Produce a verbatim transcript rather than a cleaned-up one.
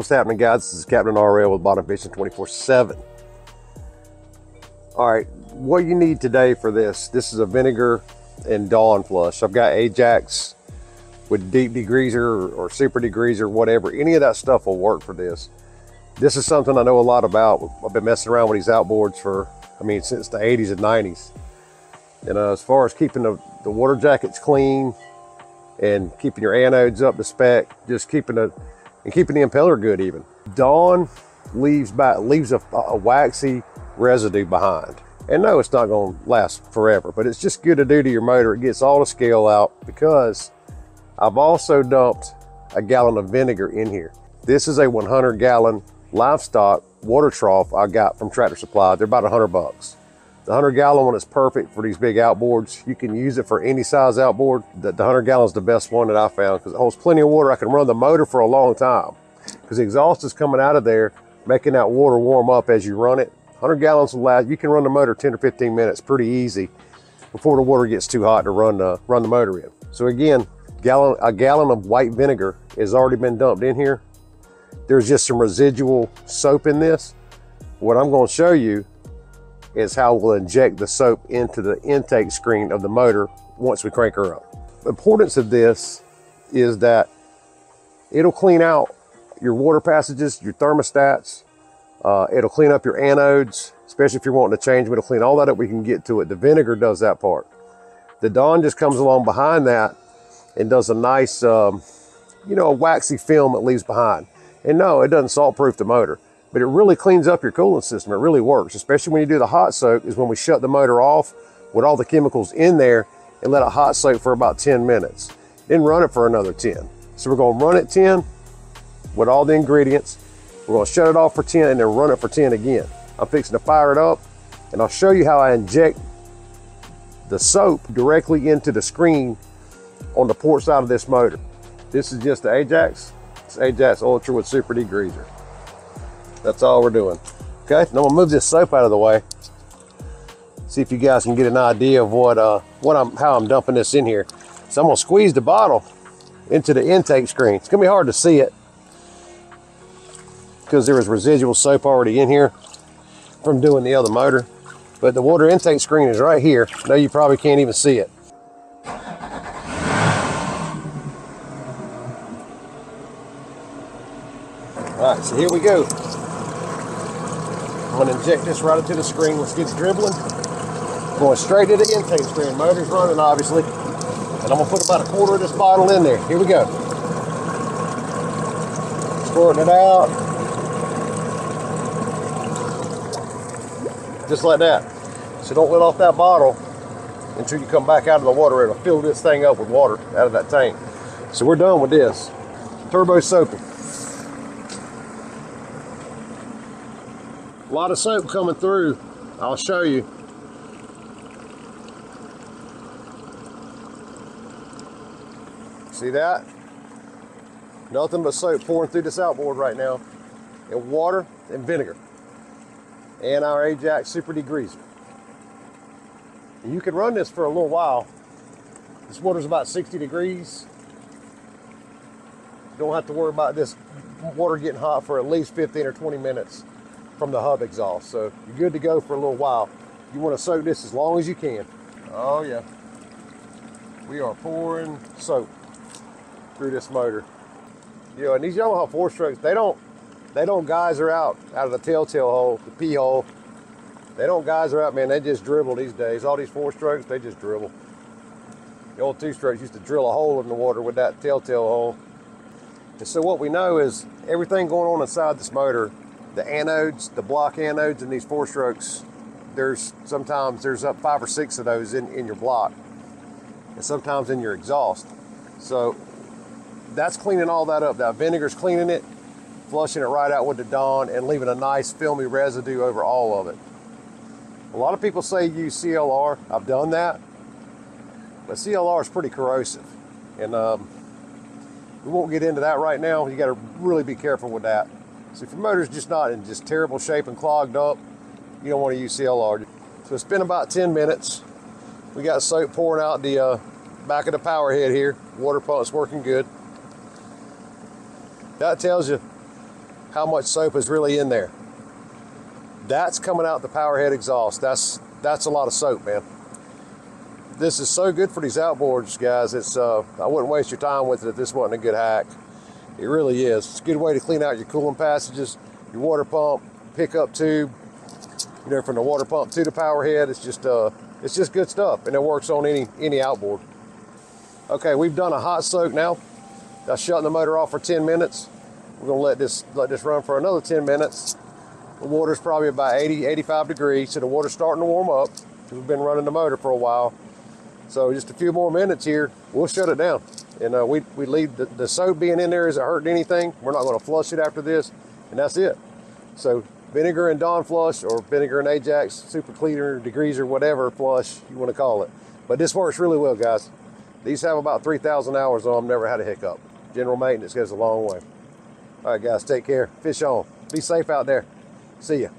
What's happening, guys? This is Captain R L with Bottom Vision twenty-four seven. All right, what you need today for this, this is a vinegar and Dawn flush. I've got Ajax with deep degreaser or, or super degreaser, whatever. Any of that stuff will work for this. This is something I know a lot about. I've been messing around with these outboards for, I mean, since the eighties and nineties. And uh, as far as keeping the, the water jackets clean and keeping your anodes up to spec, just keeping the, and keeping the impeller good even. Dawn leaves by, leaves a, a waxy residue behind. And no, it's not gonna last forever, but it's just good to do to your motor. It gets all the scale out because I've also dumped a gallon of vinegar in here. This is a one hundred gallon livestock water trough I got from Tractor Supply. They're about a hundred bucks. The one hundred gallon one is perfect for these big outboards. You can use it for any size outboard. The, the one hundred gallon is the best one that I found because it holds plenty of water. I can run the motor for a long time because the exhaust is coming out of there, making that water warm up as you run it. one hundred gallons will last. You can run the motor ten or fifteen minutes pretty easy before the water gets too hot to run the, run the motor in. So again, gallon, a gallon of white vinegar has already been dumped in here. There's just some residual soap in this. What I'm gonna show you is how we'll inject the soap into the intake screen of the motor once we crank her up. The importance of this is that it'll clean out your water passages, your thermostats, uh, it'll clean up your anodes, especially if you're wanting to change them, it'll clean all that up. We can get to it. The vinegar does that part. The Dawn just comes along behind that and does a nice, um, you know, a waxy film it leaves behind. And no, it doesn't salt proof the motor, but it really cleans up your cooling system. It really works, especially when you do the hot soak, is when we shut the motor off with all the chemicals in there and let it hot soak for about ten minutes. Then run it for another ten. So we're gonna run it ten with all the ingredients. We're gonna shut it off for ten and then run it for ten again. I'm fixing to fire it up and I'll show you how I inject the soap directly into the screen on the port side of this motor. This is just the Ajax. It's Ajax Ultra with super degreaser. That's all we're doing. Okay, now I'm gonna move this soap out of the way. See if you guys can get an idea of what, uh, what I'm, how I'm dumping this in here. So I'm gonna squeeze the bottle into the intake screen. It's gonna be hard to see it because there was residual soap already in here from doing the other motor. But the water intake screen is right here. No, you probably can't even see it. All right, so here we go. I'm gonna inject this right into the screen. Let's get dribbling. Going straight to the intake screen. Motor's running, obviously. And I'm gonna put about a quarter of this bottle in there. Here we go. Squirting it out. Just like that. So don't let off that bottle until you come back out of the water. It'll fill this thing up with water out of that tank. So we're done with this. Turbo soaping. A lot of soap coming through. I'll show you. See that? Nothing but soap pouring through this outboard right now. And water and vinegar. And our Ajax super degreaser. And you can run this for a little while. This water's about sixty degrees. You don't have to worry about this water getting hot for at least fifteen or twenty minutes. From the hub exhaust, so you're good to go for a little while. You want to soak this as long as you can. Oh yeah, we are pouring soap through this motor. You know, and these Yamaha four strokes, they don't they don't geyser out out of the telltale hole, the pee hole. They don't geyser out, man. They just dribble these days. All these four strokes, they just dribble. The old two strokes used to drill a hole in the water with that telltale hole. And so what we know is everything going on inside this motor. The anodes, the block anodes in these four strokes, there's sometimes there's up five or six of those in, in your block and sometimes in your exhaust. So that's cleaning all that up. That vinegar's cleaning it, flushing it right out with the Dawn and leaving a nice filmy residue over all of it. A lot of people say use C L R. I've done that, but C L R is pretty corrosive. And um, we won't get into that right now. You gotta really be careful with that. So if your motor's just not in just terrible shape and clogged up, you don't want to use C L R. So it's been about ten minutes. We got soap pouring out the uh, back of the power head here. Water pump's working good. That tells you how much soap is really in there. That's coming out the power head exhaust. That's that's a lot of soap, man. This is so good for these outboards, guys. It's uh, I wouldn't waste your time with it if this wasn't a good hack. It really is. It's a good way to clean out your cooling passages, your water pump, pickup tube, you know, from the water pump to the power head. It's just uh, it's just good stuff, and it works on any any outboard. Okay, we've done a hot soak now. That's shutting the motor off for ten minutes. We're gonna let this let this run for another ten minutes. The water's probably about eighty, eighty-five degrees, so the water's starting to warm up because we've been running the motor for a while. So just a few more minutes here, we'll shut it down. And uh, we, we leave the, the soap being in there isn't hurting anything. We're not gonna flush it after this, and that's it. So vinegar and Dawn flush, or vinegar and Ajax, super cleaner, degreaser, whatever flush you wanna call it. But this works really well, guys. These have about three thousand hours on them, never had a hiccup. General maintenance goes a long way. All right, guys, take care. Fish on. Be safe out there. See ya.